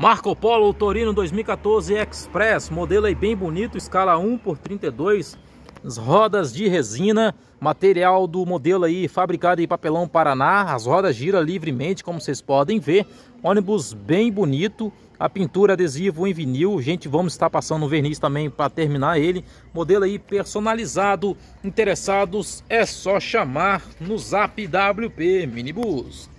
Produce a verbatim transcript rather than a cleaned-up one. Marco Polo Torino dois mil e quatorze Express, modelo aí bem bonito, escala um por trinta e dois, as rodas de resina, material do modelo aí fabricado em papelão Paraná, as rodas giram livremente, como vocês podem ver, ônibus bem bonito, a pintura adesivo em vinil, gente, vamos estar passando um verniz também para terminar ele, modelo aí personalizado, interessados é só chamar no Zap W P Minibus.